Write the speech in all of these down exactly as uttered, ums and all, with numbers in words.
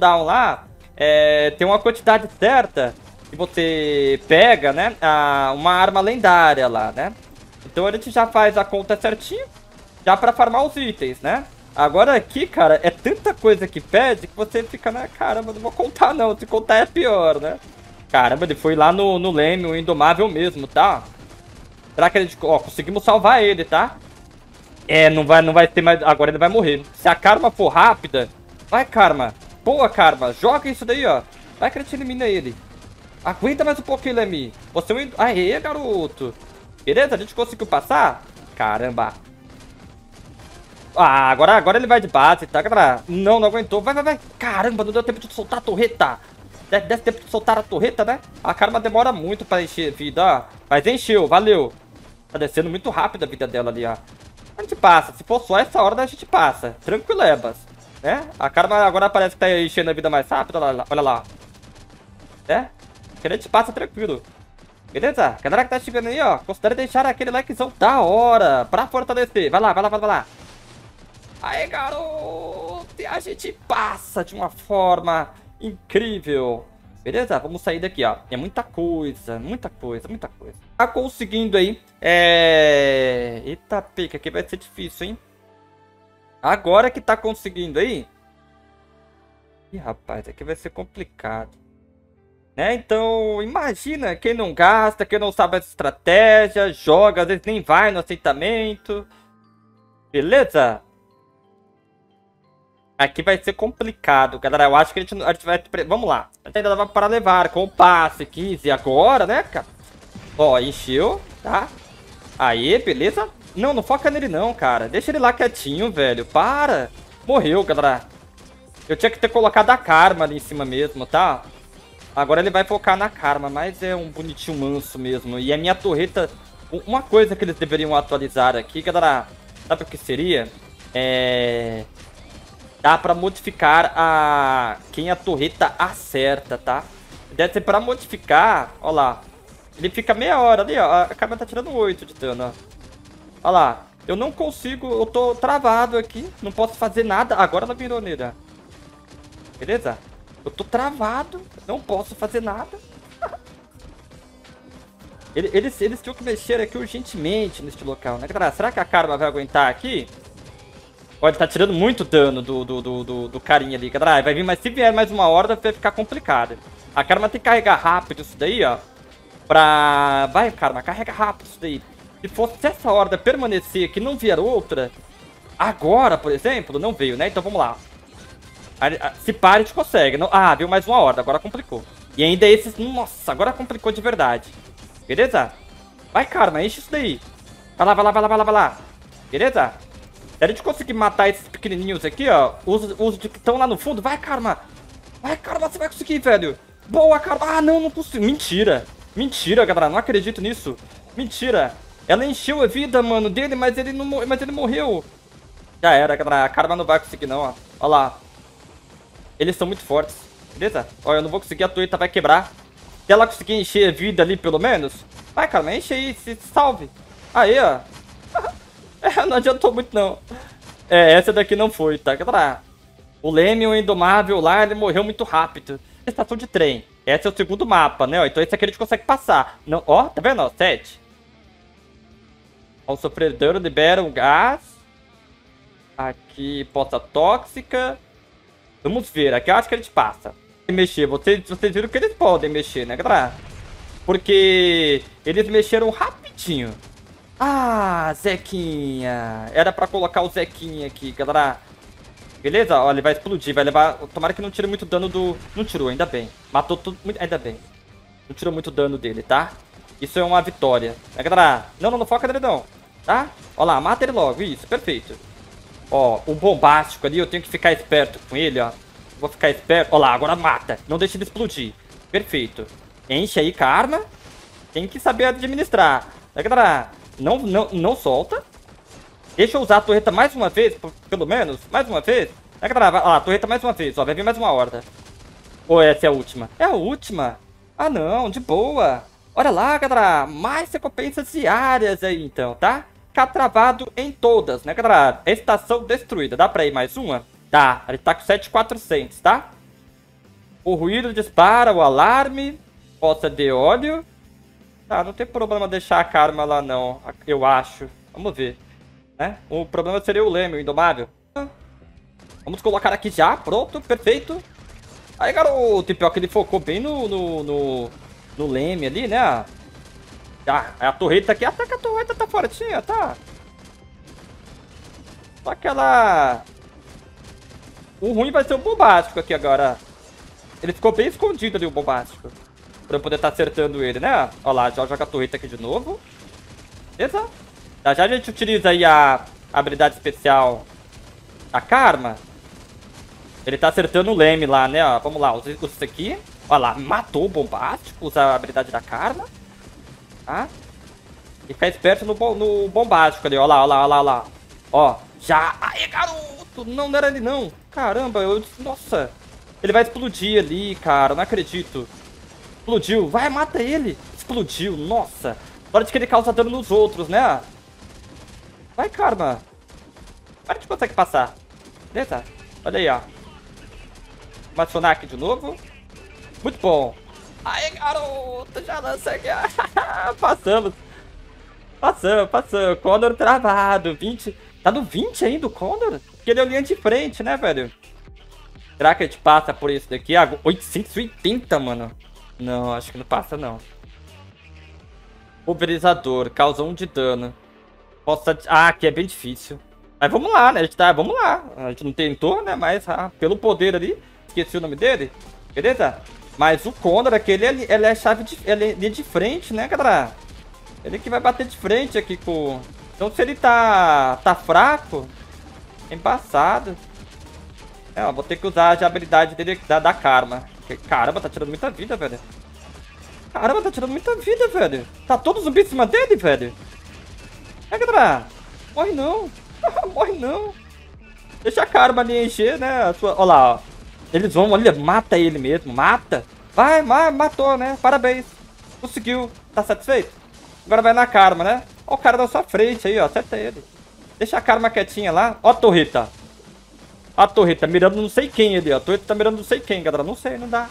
cooldown lá, é, tem uma quantidade certa que você pega, né, a, uma arma lendária lá, né. Então a gente já faz a conta certinho, já pra farmar os itens, né. Agora aqui, cara, é tanta coisa que pede que você fica, né, caramba, não vou contar não, se contar é pior, né. Caramba, ele foi lá no, no Leme, o Indomável mesmo, tá? Será que a gente... Ó, conseguimos salvar ele, tá? É, não vai, não vai ter mais... Agora ele vai morrer. Se a Karma for rápida... Vai, Karma. Boa, Karma. Joga isso daí, ó. Vai que a gente elimina ele. Aguenta mais um pouquinho, Leme. Você é um... Aê, garoto. Beleza? A gente conseguiu passar? Caramba. Ah, agora, agora ele vai de base, tá, galera? Não, não aguentou. Vai, vai, vai. Caramba, não deu tempo de soltar a torreta. Desse tempo de soltar a torreta, né? A Karma demora muito pra encher vida, ó. Mas encheu, valeu. Tá descendo muito rápido a vida dela ali, ó. A gente passa. Se for só essa hora, a gente passa. Tranquilebas, né? A Karma agora parece que tá enchendo a vida mais rápido. Olha lá, olha lá. Né? A gente passa tranquilo. Beleza? Galera que tá chegando aí, ó. Considere deixar aquele likezão da hora pra fortalecer. Vai lá, vai lá, vai lá. Aê, garoto. E a gente passa de uma forma... incrível. Beleza? Vamos sair daqui, ó. É muita coisa, muita coisa, muita coisa. Tá conseguindo aí. É... Eita, pica, aqui vai ser difícil, hein? Agora que tá conseguindo aí... Ih, rapaz, aqui vai ser complicado. Né? Então, imagina quem não gasta, quem não sabe essa estratégia, joga, às vezes nem vai no assentamento. Beleza? Aqui vai ser complicado, galera. Eu acho que a gente, a gente vai... Vamos lá. A gente ainda dava para levar com o passe quinze agora, né, cara? Ó, encheu, tá? Aí, beleza? Não, não foca nele não, cara. Deixa ele lá quietinho, velho. Para. Morreu, galera. Eu tinha que ter colocado a Karma ali em cima mesmo, tá? Agora ele vai focar na Karma, mas é um bonitinho manso mesmo. E a minha torreta... Uma coisa que eles deveriam atualizar aqui, galera. Sabe o que seria? É... Dá pra modificar a... quem a torreta acerta, tá? Deve ser pra modificar... Ó lá. Ele fica meia hora ali, ó. A câmera tá tirando oito de dano, ó. Ó lá. Eu não consigo... Eu tô travado aqui. Não posso fazer nada. Agora ela virou nele, ó. Beleza? Eu tô travado. Não posso fazer nada. eles, eles, eles tinham que mexer aqui urgentemente neste local, né, galera? Será que a Karma vai aguentar aqui? Olha, tá tirando muito dano do, do, do, do, do carinha ali, galera. Vai vir, mas se vier mais uma horda, vai ficar complicado. A Karma tem que carregar rápido isso daí, ó. Pra... Vai, Karma, carrega rápido isso daí. Se fosse essa horda permanecer que não vier outra... Agora, por exemplo, não veio, né? Então, vamos lá. Se para, a gente consegue. Não... Ah, veio mais uma horda, agora complicou. E ainda esses... Nossa, agora complicou de verdade. Beleza? Vai, Karma, enche isso daí. Vai lá, vai lá, vai lá, vai lá, vai lá. Beleza? Se a gente conseguir matar esses pequenininhos aqui, ó, os, os que estão lá no fundo, vai, Karma. Vai, Karma, você vai conseguir, velho. Boa, Karma. Ah, não, não consigo. Mentira. Mentira, galera, não acredito nisso. Mentira. Ela encheu a vida, mano, dele, mas ele, não, mas ele morreu. Já era, galera. A Karma não vai conseguir, não, ó. Ó lá. Eles são muito fortes. Beleza? Ó, eu não vou conseguir. A torreta vai quebrar. Se ela conseguir encher a vida ali, pelo menos. Vai, Karma, enche aí. Se salve. Aí, ó. É, não adiantou muito, não. É, essa daqui não foi, tá, galera? O Leme, o Indomável lá, ele morreu muito rápido. Estação de trem. Esse é o segundo mapa, né? Então esse aqui a gente consegue passar. Não, ó, tá vendo? Ó, sete. Ao sofrer dano, libera um gás. Aqui, poça tóxica. Vamos ver. Aqui eu acho que a gente passa. E mexer. Vocês, vocês viram que eles podem mexer, né, galera? Porque eles mexeram rapidinho. Ah, Zequinha. Era pra colocar o Zequinha aqui, galera. Beleza? Ó, ele vai explodir, vai levar... Tomara que não tire muito dano do... Não tirou, ainda bem. Matou tudo... Ainda bem. Não tirou muito dano dele, tá? Isso é uma vitória. É, galera? Não, não, não foca nele não. Tá? Ó lá, mata ele logo. Isso, perfeito. Ó, o bombástico ali, eu tenho que ficar esperto com ele, ó. Vou ficar esperto. Ó lá, agora mata. Não deixa ele explodir. Perfeito. Enche aí, Karma. Tem que saber administrar. É, galera? Não, não, não solta. Deixa eu usar a torreta mais uma vez, pelo menos. Mais uma vez. É, galera, vai, ó, a torreta mais uma vez. Ó, vai vir mais uma horda. Ou essa é a última? É a última. Ah, não. De boa. Olha lá, galera. Mais recompensas diárias aí, então, tá? Ficar travado em todas, né, galera? Estação destruída. Dá pra ir mais uma? Dá. Ele tá com sete mil e quatrocentos, tá? O ruído dispara o alarme. Falta de óleo. Tá, não tem problema deixar a Karma lá não, eu acho. Vamos ver, né? O problema seria o Leme, o Indomável. Vamos colocar aqui já, pronto, perfeito. Aí, garoto, pior que ele focou bem no, no, no, no Leme ali, né? Já, a torreta aqui, até que a torreta tá fortinha, tá? Só que ela... O ruim vai ser o Bombástico aqui agora. Ele ficou bem escondido ali, o Bombástico. Pra eu poder estar tá acertando ele, né? Olha lá, já joga a torreta aqui de novo. Beleza? Já já a gente utiliza aí a habilidade especial da Karma. Ele tá acertando o Leme lá, né? Ó, vamos lá, usa isso aqui. Olha lá, matou o Bombástico, usa a habilidade da Karma. Tá? E fica esperto no, no Bombástico ali, olha lá, olha lá, olha lá. Ó, já... Aê, garoto! Não, não era ele não. Caramba, eu... Nossa. Ele vai explodir ali, cara, não acredito. Explodiu, vai, mata ele. Explodiu, nossa. Hora de que ele causa dano nos outros, né? Vai, Karma. Para de conseguir passar. Beleza? Olha aí, ó. Vou acionar aqui de novo. Muito bom. Aê, garoto, já lança aqui. Passamos. Passamos, passamos. Connor travado, vinte. Tá no vinte ainda o Connor? Porque ele é o linha de frente, né, velho? Será que a gente passa por isso daqui? Ah, oitocentos e oitenta, mano. Não, acho que não passa, não. Pulverizador, causa um de dano. Posso... Ah, aqui é bem difícil. Mas vamos lá, né? A gente tá... Vamos lá. A gente não tentou, né? Mas ah, pelo poder ali... Esqueci o nome dele. Beleza? Mas o Connor aqui, ele, ele é chave de... Ele é de frente, né, galera? Ele que vai bater de frente aqui com... Então, se ele tá... Tá fraco... Embaçado. É, ó, vou ter que usar a habilidade dele da, da Karma. Caramba, tá tirando muita vida, velho. Caramba, tá tirando muita vida, velho. Tá todo zumbi em cima dele, velho. É, galera. Morre não. Morre não. Deixa a Karma ali encher, né? A sua... Olha lá, ó. Eles vão, olha, mata ele mesmo. Mata. Vai, ma matou, né? Parabéns. Conseguiu. Tá satisfeito? Agora vai na Karma, né? Ó o cara na sua frente aí, ó. Acerta ele. Deixa a Karma quietinha lá. Ó a torreta. A torreta tá mirando não sei quem ali, ó. A torreta tá mirando não sei quem, galera. Não sei, não dá.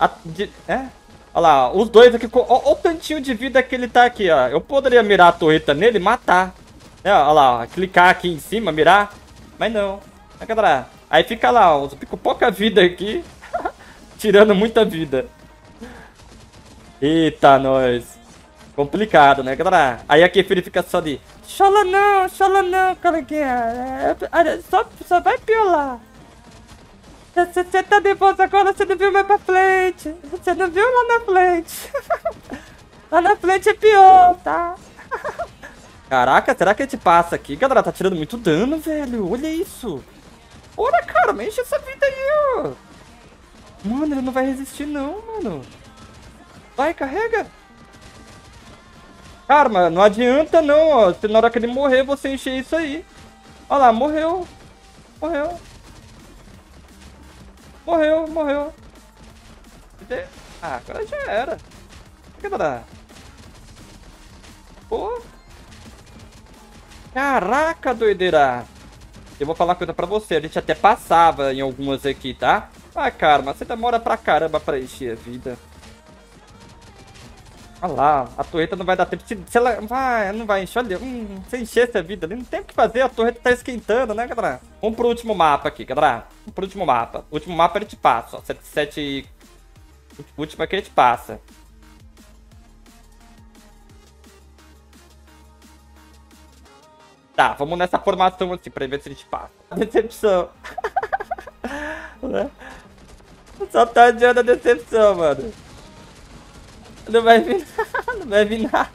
A, de, é? Olha lá, ó. Os dois aqui... Ó, ó o tantinho de vida que ele tá aqui, ó. Eu poderia mirar a torreta nele e matar. É, olha lá, ó. Clicar aqui em cima, mirar. Mas não. É, galera. Aí fica lá, ó. Fico pouca vida aqui. Tirando muita vida. Eita, nós. Complicado, né, galera? Aí aqui ele fica só ali... Chola não, chola não, coleguinha. Só, só vai piorar. Você tá nervoso agora, você não viu mais pra frente. Você não viu lá na frente. Lá na frente é pior, tá? Caraca, será que a gente passa aqui? Galera, tá tirando muito dano, velho. Olha isso. Olha, cara, enche essa vida aí, ó. Mano, ele não vai resistir não, mano. Vai, carrega. Karma, não adianta não, ó. Se na hora que ele morrer, você encher isso aí. Olha lá, morreu. Morreu. Morreu, morreu. Ah, agora já era. O que dá? Pô. Caraca, doideira. Eu vou falar uma coisa pra você. A gente até passava em algumas aqui, tá? Ah, Karma, você demora pra caramba pra encher a vida. Olha lá, a torreta não vai dar tempo. Se ela vai, não vai encher ali. Hum, se encher essa vida ali, não tem o que fazer. A torreta tá esquentando, né, galera? Vamos pro último mapa aqui, galera. Vamos pro último mapa. O último mapa a gente passa, ó. sete sete. O último aqui a gente passa. Tá, vamos nessa formação assim pra ver se a gente passa. Decepção. Só tá adiando a decepção, mano. Não vai vir nada, não vai vir nada.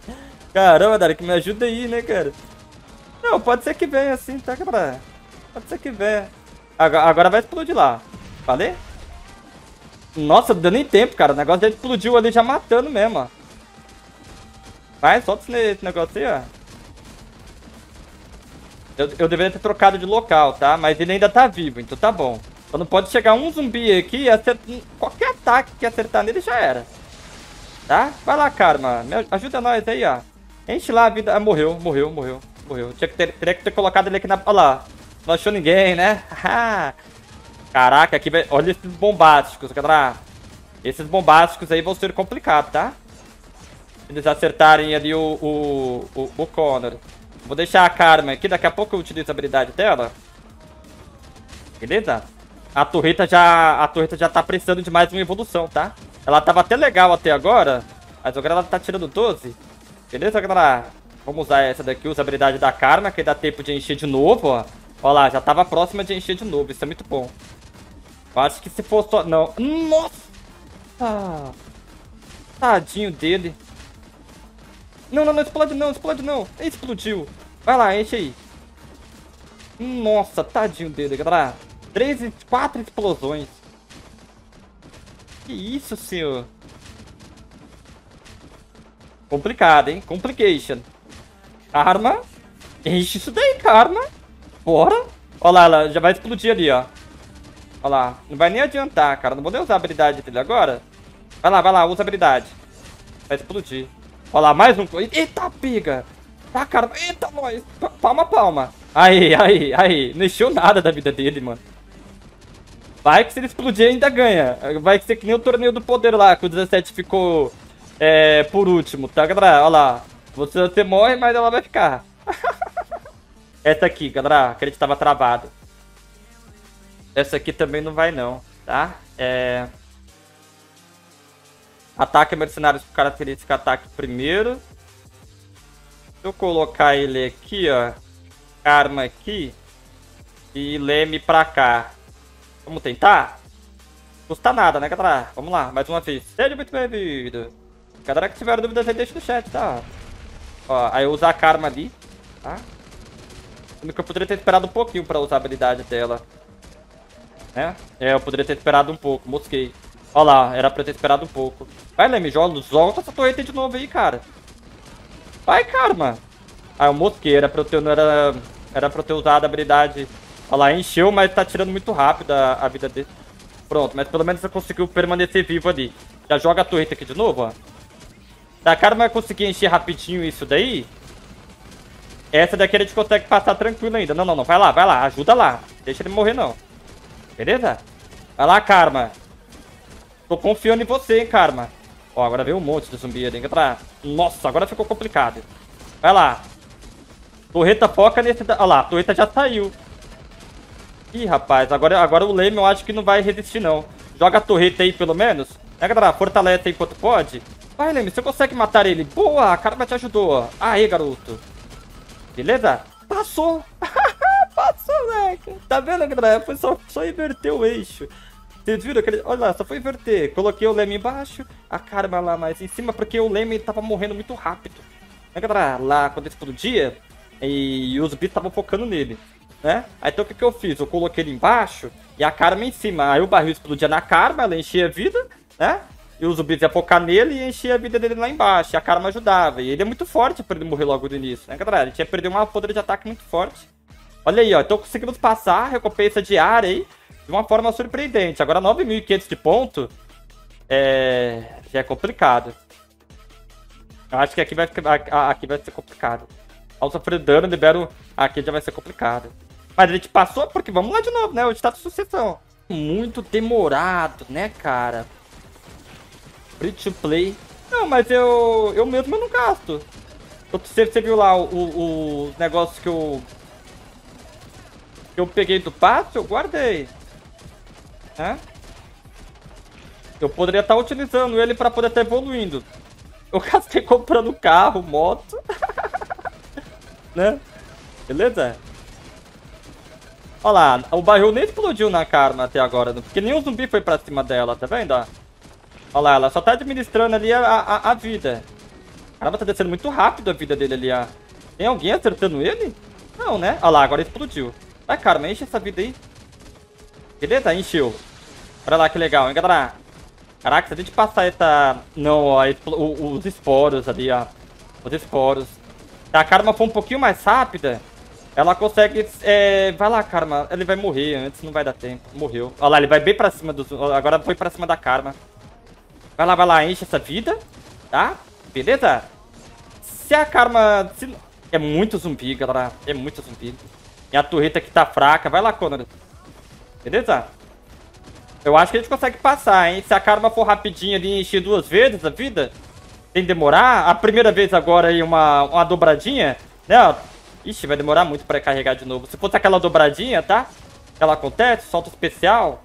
Caramba, Dari, que me ajuda aí, né, cara? Não, pode ser que venha assim, tá, galera? Pode ser que venha. Agora, agora vai explodir lá. Falei? Nossa, não deu nem tempo, cara. O negócio já explodiu ali, já matando mesmo, ó. Vai, solta esse negócio aí, ó. Eu, eu deveria ter trocado de local, tá? Mas ele ainda tá vivo, então tá bom. Então não pode chegar um zumbi aqui e acertar... Qualquer ataque que acertar nele já era. Tá? Vai lá, Karma. Me ajuda nós aí, ó. Enche lá a vida. Ah, morreu, morreu, morreu, morreu. Tinha que ter, teria que ter colocado ele aqui na... Olha lá. Não achou ninguém, né? Caraca, aqui vai... Olha esses bombásticos, galera. Esses bombásticos aí vão ser complicados, tá? Se eles acertarem ali o, o, o, o Connor. Vou deixar a Karma aqui, daqui a pouco eu utilizo a habilidade dela. Beleza? A torreta já, a torreta já tá precisando de mais uma evolução, tá? Ela tava até legal até agora, mas agora ela tá tirando doze. Beleza, galera? Vamos usar essa daqui, usa a habilidade da Karma, que dá tempo de encher de novo, ó. Olha lá, já tava próxima de encher de novo, isso é muito bom. Eu acho que se for só... Não. Nossa! Ah. Tadinho dele. Não, não, não, explode não, explode não. Explodiu. Vai lá, enche aí. Nossa, tadinho dele, galera. Três, quatro explosões. Que isso, senhor? Complicado, hein? Complication. Karma. Enche isso daí, Karma. Bora. Olha lá, ela já vai explodir ali, ó. Olha lá. Não vai nem adiantar, cara. Não vou nem usar a habilidade dele agora. Vai lá, vai lá. Usa a habilidade. Vai explodir. Olha lá, mais um. Eita, piga. Tá, cara. Eita, nós. Palma, palma. Aí, aí, aí. Não encheu nada da vida dele, mano. Vai que se ele explodir ainda ganha. Vai ser que nem o torneio do poder lá, que o dezessete ficou é, por último, tá, galera? Olha lá. Você até morre, mas ela vai ficar. Essa aqui, galera. Acredito que tava travado. Essa aqui também não vai não, tá? É... Ataque mercenários com característica ataque primeiro. Se eu colocar ele aqui, ó. Karma aqui. E leme pra cá. Vamos tentar? Não custa nada, né, galera? Vamos lá, mais uma vez. Seja muito bem-vindo. Galera que tiver dúvidas aí, deixa no chat, tá? Ó, aí eu usar a Karma ali, tá? Sendo que eu poderia ter esperado um pouquinho pra usar a habilidade dela. É? é, eu poderia ter esperado um pouco, mosquei. Olha lá, era pra eu ter esperado um pouco. Vai, Leme, joga, solta essa torreta de novo aí, cara. Vai, Karma. Ah, eu mosquei, era pra eu ter, não era, era pra eu ter usado a habilidade. Olha lá, encheu, mas tá tirando muito rápido a, a vida dele. Pronto, mas pelo menos você conseguiu permanecer vivo ali. Já joga a torreta aqui de novo, ó. Se a Karma conseguir encher rapidinho isso daí, essa daqui a gente consegue passar tranquilo ainda. Não, não, não, vai lá, vai lá, ajuda lá. Deixa ele morrer, não. Beleza? Vai lá, Karma. Tô confiando em você, hein, Karma. Ó, agora veio um monte de zumbi ali. Nossa, agora ficou complicado. Vai lá. Torreta foca nesse... Olha lá, a torreta já saiu. Ih, rapaz, agora, agora o Leme eu acho que não vai resistir, não. Joga a torreta aí, pelo menos. Né, galera? Fortalece aí enquanto pode. Vai, Leme, você consegue matar ele. Boa, a Karma te ajudou. Aê, garoto. Beleza? Passou. Passou, moleque. Tá vendo, galera? Foi só, só inverter o eixo. Vocês viram? Aquele... Olha lá, só foi inverter. Coloquei o Leme embaixo, a Karma lá mais em cima, porque o Leme tava morrendo muito rápido. Né, galera? Lá, quando ele explodia, e os bichos estavam focando nele, né? Aí, então, o que que eu fiz? Eu coloquei ele embaixo e a Karma em cima. Aí o barril explodia na Karma, ela enchia a vida, né? E os zumbis iam focar nele e enchia a vida dele lá embaixo. E a Karma ajudava. E ele é muito forte pra ele morrer logo no início, né, galera? Ele tinha perdido uma poder de ataque muito forte. Olha aí, ó. Então conseguimos passar a recompensa diária aí de uma forma surpreendente. Agora nove mil e quinhentos de ponto é... já é complicado. Eu acho que aqui vai, aqui vai ser complicado. Ao sofrer dano, libero... Aqui já vai ser complicado. Mas a gente passou porque... Vamos lá de novo, né? O status de sucessão. Muito demorado, né, cara? Free to play. Não, mas eu... Eu mesmo eu não gasto. Você, você viu lá o, o, o negócio que eu... Eu peguei do passe, eu guardei. Né? Eu poderia estar utilizando ele para poder estar evoluindo. Eu gastei comprando carro, moto. Né? Beleza? Olha lá, o barril nem explodiu na Karma até agora, porque nem o zumbi foi para cima dela, tá vendo? Olha lá, ela só tá administrando ali a, a, a vida. Caramba, tá descendo muito rápido a vida dele ali. Ó. Tem alguém acertando ele? Não, né? Olha lá, agora explodiu. Vai, Karma, enche essa vida aí. Beleza? Encheu. Olha lá que legal, hein, galera? Caraca, se a gente passar essa... Não, ó, os esporos ali, ó. Os esporos. Se a Karma for um pouquinho mais rápida, ela consegue... É... Vai lá, Karma. Ele vai morrer antes, não vai dar tempo. Morreu. Olha lá, ele vai bem pra cima dos... Agora foi pra cima da Karma. Vai lá, vai lá, enche essa vida. Tá? Beleza? Se a Karma... Se... É muito zumbi, galera. É muito zumbi. E a torreta que tá fraca. Vai lá, Connor. Beleza? Eu acho que a gente consegue passar, hein? Se a karma for rapidinho ali e encher duas vezes a vida, sem demorar. A primeira vez agora aí uma, uma dobradinha, né? Ixi, vai demorar muito pra carregar de novo. Se fosse aquela dobradinha, tá? Que ela acontece, solta o especial.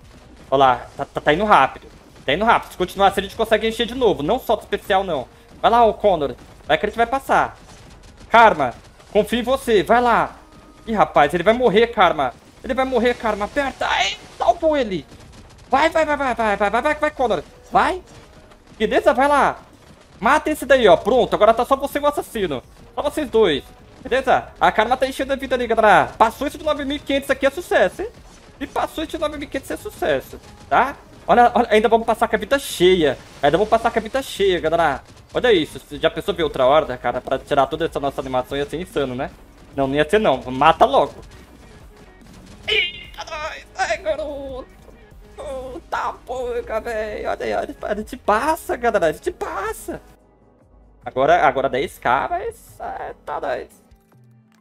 Olha lá, tá, tá, tá indo rápido. Tá indo rápido. Se continuar assim, a gente consegue encher de novo. Não solta o especial, não. Vai lá, O'Connor. Vai que a gente vai passar. Karma, confio em você. Vai lá. Ih, rapaz, ele vai morrer, Karma. Ele vai morrer, Karma. Aperta. Ai, salvou ele. Vai, vai, vai, vai, vai, vai, vai, vai, vai, Connor. Vai. Beleza, vai lá. Mata esse daí, ó. Pronto, agora tá só você e o assassino. Só vocês dois. Beleza? A Karma tá enchendo a vida ali, galera. Passou esse de nove mil e quinhentos aqui é sucesso, hein? E passou esse de nove mil e quinhentos é sucesso, tá? Olha, olha, ainda vamos passar com a vida cheia. Ainda vamos passar com a vida cheia, galera. Olha isso. Já pensou ver outra horda, cara? Pra tirar toda essa nossa animação ia ser insano, né? Não, não ia ser não. Mata logo. Eita, nós. Ai, garoto. Oh, tá porca, velho. Olha aí, olha. A gente passa, galera. A gente passa. Agora, agora dez K, mas é, tá nóis.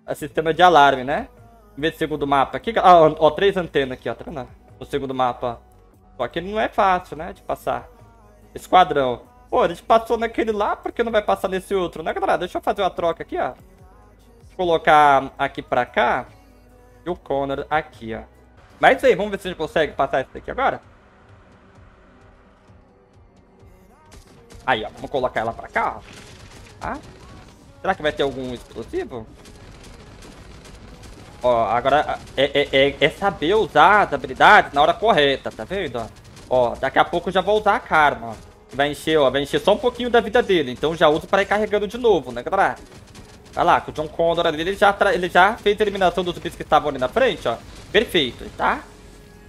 É sistema de alarme, né? Vê o segundo mapa aqui. Ah, ó, ó, três antenas aqui, ó. Tá vendo? O segundo mapa. Só que ele não é fácil, né? De passar. Esquadrão. Pô, a gente passou naquele lá, por que não vai passar nesse outro, né, galera? Deixa eu fazer uma troca aqui, ó. Vou colocar aqui pra cá. E o Connor aqui, ó. Mas aí, vamos ver se a gente consegue passar esse daqui agora. Aí, ó. Vamos colocar ela pra cá, ó. Tá? Será que vai ter algum explosivo? Ó, agora é, é, é saber usar as habilidades na hora correta, tá vendo? Ó, daqui a pouco eu já vou usar a Karma, ó. Vai encher, ó. Vai encher só um pouquinho da vida dele. Então já uso pra ir carregando de novo, né, galera? Olha lá, com o John Connor ali, ele já, ele já fez a eliminação dos zumbis que estavam ali na frente, ó. Perfeito, tá?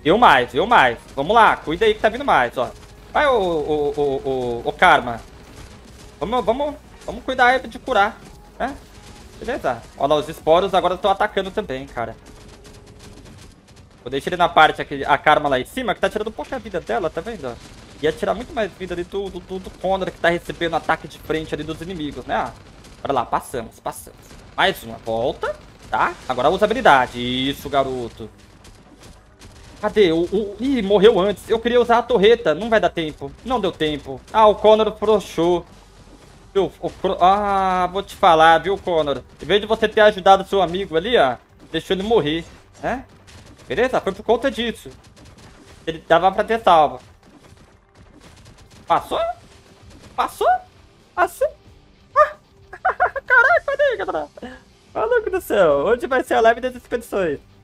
Viu mais, viu mais. Vamos lá, cuida aí que tá vindo mais, ó. Vai, ô, ô, ô, ô, ô Karma. Vamos, vamos, vamos cuidar aí de curar, né? Beleza. Olha lá, os esporos agora estão atacando também, cara. Vou deixar ele na parte aqui, a Karma lá em cima, que tá tirando um pouco a vida dela, tá vendo? Ia tirar muito mais vida ali do, do, do, do Connor, que tá recebendo ataque de frente ali dos inimigos, né? Olha lá, passamos, passamos. Mais uma volta, tá? Agora usa habilidade. Isso, garoto. Cadê? O, o... Ih, morreu antes. Eu queria usar a torreta. Não vai dar tempo. Não deu tempo. Ah, o Connor frouxou. O, o, ah, vou te falar, viu, Connor? Em vez de você ter ajudado seu amigo ali, ó, deixou ele morrer, né? Beleza? Foi por conta disso. Ele dava pra ter salvo. Passou? Passou? Assim? Caraca, cadê, galera? Maluco do céu, hoje vai ser a live das expedições.